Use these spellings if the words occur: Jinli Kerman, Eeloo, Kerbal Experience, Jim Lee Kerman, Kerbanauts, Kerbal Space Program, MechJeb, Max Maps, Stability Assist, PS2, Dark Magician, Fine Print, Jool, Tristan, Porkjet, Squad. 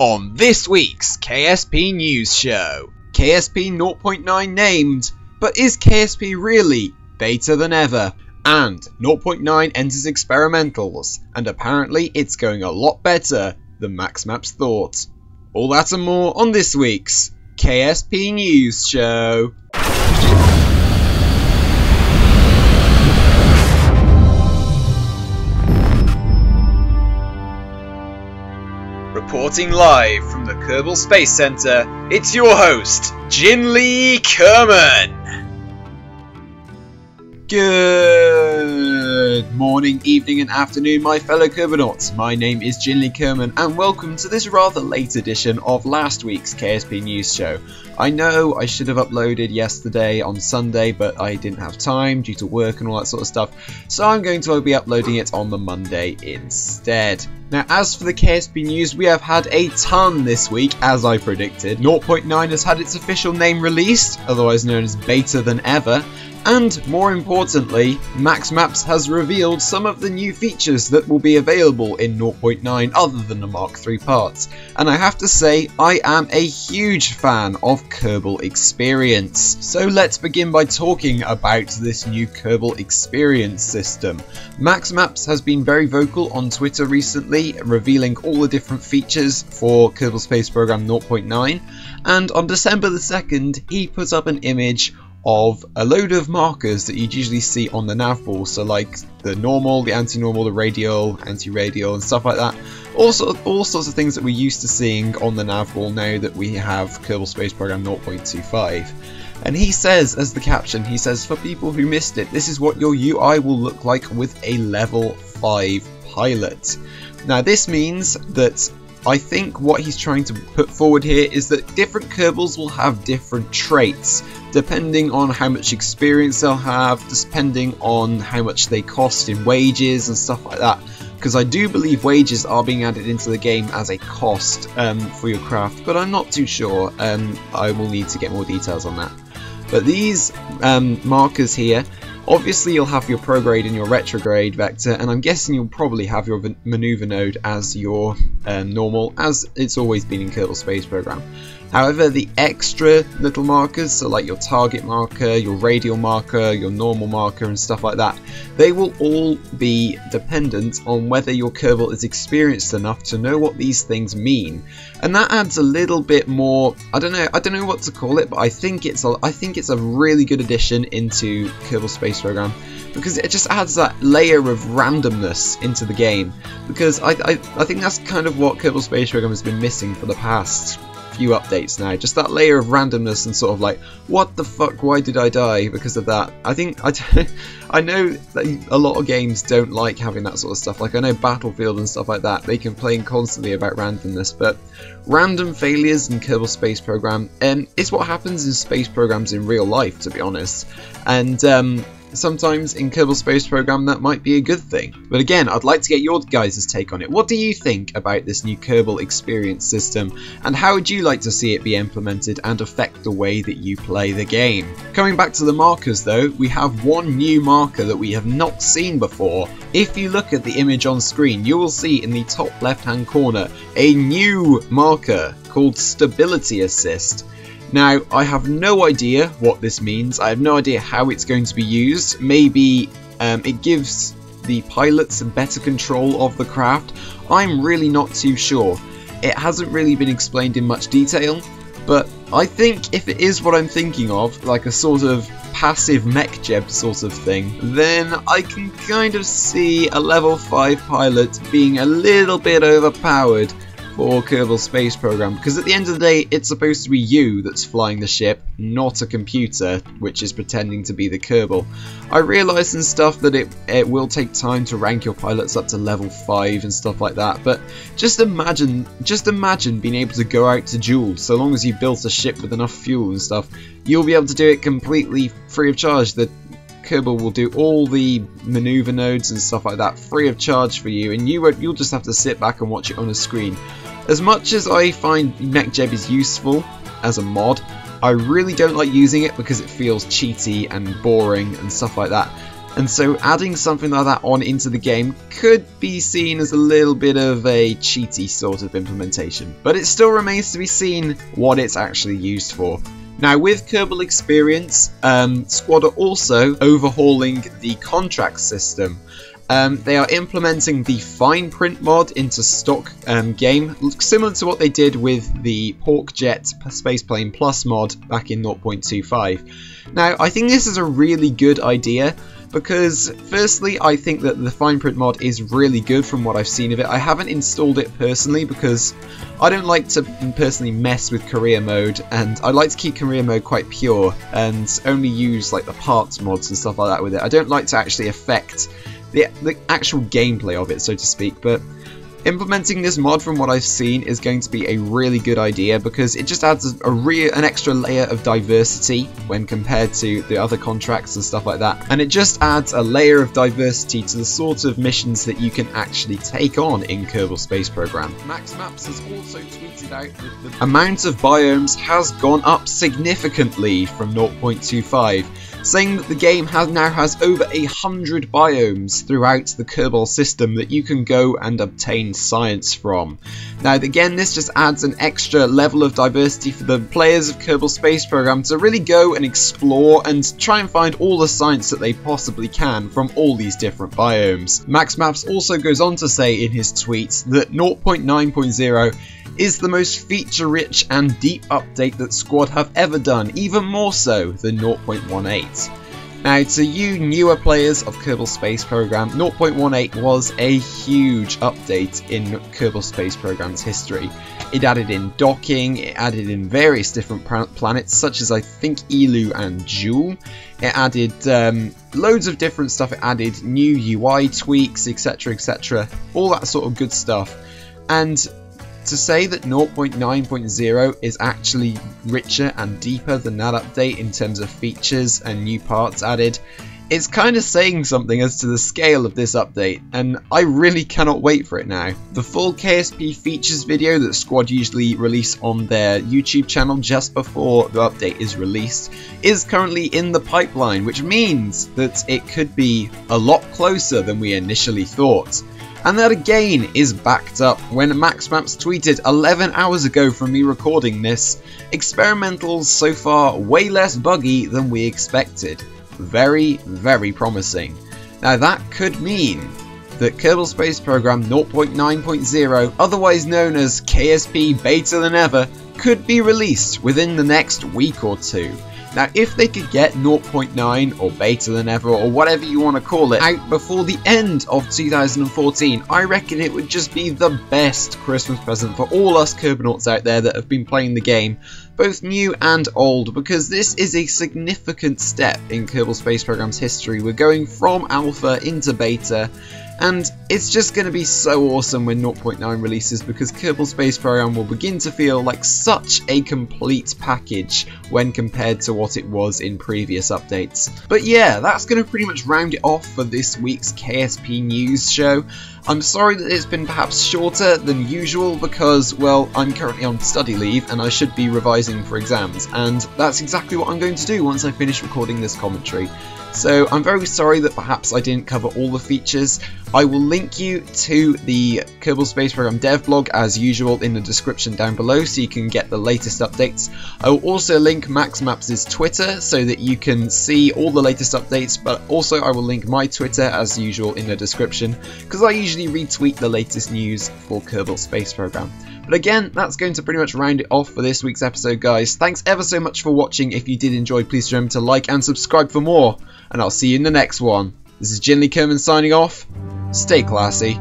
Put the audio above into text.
on this week's KSP News Show. KSP 0.9 named, but is KSP really better than ever? And 0.9 enters experimentals, and apparently it's going a lot better than Max Maps thought. All that and more on this week's KSP News Show. Reporting live from the Kerbal Space Center, it's your host, Jim Lee Kerman. Good morning, evening and afternoon, my fellow Kerbanauts. My name is Jinli Kerman and welcome to this rather late edition of last week's KSP News Show. I know I should have uploaded yesterday on Sunday, but I didn't have time due to work and all that sort of stuff, so I'm going to be uploading it on the Monday instead. Now, as for the KSP news, we have had a ton this week, as I predicted. 0.9 has had its official name released, otherwise known as Beta Than Ever, and more importantly, Max Maps has revealed some of the new features that will be available in 0.9 other than the Mark III parts. And I have to say, I am a huge fan of Kerbal Experience. So let's begin by talking about this new Kerbal Experience system. Max Maps has been very vocal on Twitter recently, revealing all the different features for Kerbal Space Program 0.9, and on December the 2nd he put up an image of a load of markers that you'd usually see on the nav ball, so like the normal, the anti-normal, the radial, anti-radial and stuff like that. Also, all sorts of things that we're used to seeing on the nav ball now that we have Kerbal Space Program 0.25. And he says, as the caption, he says, "For people who missed it, this is what your UI will look like with a level 5 pilot." Now this means that I think what he's trying to put forward here is that different Kerbals will have different traits depending on how much experience they'll have, depending on how much they cost in wages and stuff like that, because I do believe wages are being added into the game as a cost for your craft, but I'm not too sure. I will need to get more details on that. But these markers here, obviously you'll have your prograde and your retrograde vector, and I'm guessing you'll probably have your manoeuvre node as your normal, as it's always been in Kerbal Space Program. However, the extra little markers, so like your target marker, your radial marker, your normal marker and stuff like that, they will all be dependent on whether your Kerbal is experienced enough to know what these things mean. And that adds a little bit more, I don't know what to call it, but I think it's a really good addition into Kerbal Space Program, because it just adds that layer of randomness into the game, because I think that's kind of what Kerbal Space Program has been missing for the past few updates now, just that layer of randomness and sort of like, what the fuck, why did I die because of that? I know that a lot of games don't like having that sort of stuff, like I know Battlefield and stuff like that, they complain constantly about randomness, but random failures in Kerbal Space Program is what happens in space programs in real life, to be honest, and sometimes in Kerbal Space Program that might be a good thing. But again, I'd like to get your guys' take on it. What do you think about this new Kerbal Experience system, and how would you like to see it be implemented and affect the way that you play the game? Coming back to the markers though, we have one new marker that we have not seen before. If you look at the image on screen, you will see in the top left hand corner a new marker called Stability Assist. Now, I have no idea what this means, I have no idea how it's going to be used. Maybe it gives the pilots better control of the craft, I'm really not too sure. It hasn't really been explained in much detail, but I think if it is what I'm thinking of, like a sort of passive MechJeb sort of thing, then I can kind of see a level 5 pilot being a little bit overpowered for Kerbal Space Program, because at the end of the day it's supposed to be you that's flying the ship, not a computer which is pretending to be the Kerbal. I realise and stuff that it will take time to rank your pilots up to level 5 and stuff like that, but just imagine being able to go out to Jool. So long as you built a ship with enough fuel and stuff, you'll be able to do it completely free of charge. The Kerbal will do all the maneuver nodes and stuff like that free of charge for you, and you'll just have to sit back and watch it on a screen. As much as I find MechJeb is useful as a mod, I really don't like using it because it feels cheaty and boring and stuff like that. And so adding something like that on into the game could be seen as a little bit of a cheaty sort of implementation, but it still remains to be seen what it's actually used for. Now with Kerbal Experience, Squad are also overhauling the contract system. They are implementing the Fine Print mod into stock game, similar to what they did with the Porkjet Space Plane Plus mod back in 0.25. Now I think this is a really good idea, because firstly I think that the Fine Print mod is really good from what I've seen of it. I haven't installed it personally because I don't like to personally mess with career mode, and I like to keep career mode quite pure and only use like the parts mods and stuff like that with it. I don't like to actually affect the actual gameplay of it, so to speak, but implementing this mod from what I've seen is going to be a really good idea because it just adds an extra layer of diversity when compared to the other contracts and stuff like that, and it just adds a layer of diversity to the sort of missions that you can actually take on in Kerbal Space Program. Max Maps has also tweeted out that the amount of biomes has gone up significantly from 0.25, saying that the game now has over 100 biomes throughout the Kerbal system that you can go and obtain science from. Now again, this just adds an extra level of diversity for the players of Kerbal Space Program to really go and explore and try and find all the science that they possibly can from all these different biomes. Max Maps also goes on to say in his tweets that 0.9.0 is the most feature-rich and deep update that Squad have ever done, even more so than 0.18. Now, to you newer players of Kerbal Space Program, 0.18 was a huge update in Kerbal Space Program's history. It added in docking, it added in various different planets, such as I think Eeloo and Jool. It added loads of different stuff, it added new UI tweaks, etc, etc, all that sort of good stuff. And to say that 0.9.0 is actually richer and deeper than that update in terms of features and new parts added, it's kind of saying something as to the scale of this update, and I really cannot wait for it now. The full KSP features video that Squad usually release on their YouTube channel just before the update is released is currently in the pipeline, which means that it could be a lot closer than we initially thought. And that again is backed up when Max Maps tweeted 11 hours ago from me recording this, experimentals so far way less buggy than we expected. Very, very promising. Now that could mean that Kerbal Space Program 0.9.0, otherwise known as KSP Beta Than Ever, could be released within the next week or two. Now if they could get 0.9 or Beta Than Ever or whatever you want to call it out before the end of 2014, I reckon it would just be the best Christmas present for all us Kerbanauts out there that have been playing the game, both new and old, because this is a significant step in Kerbal Space Program's history. We're going from alpha into beta, and it's just going to be so awesome when 0.9 releases, because Kerbal Space Program will begin to feel like such a complete package when compared to what it was in previous updates. But yeah, that's going to pretty much round it off for this week's KSP News Show. I'm sorry that it's been perhaps shorter than usual because, well, I'm currently on study leave and I should be revising for exams, and that's exactly what I'm going to do once I finish recording this commentary. So I'm very sorry that perhaps I didn't cover all the features. I will link you to the Kerbal Space Program dev blog as usual in the description down below so you can get the latest updates. I will also link Max Maps' Twitter so that you can see all the latest updates, but also I will link my Twitter as usual in the description because I usually retweet the latest news for Kerbal Space Program. But again, that's going to pretty much round it off for this week's episode, guys. Thanks ever so much for watching. If you did enjoy, please remember to like and subscribe for more, and I'll see you in the next one. This is Jinli Kerman signing off. Stay classy.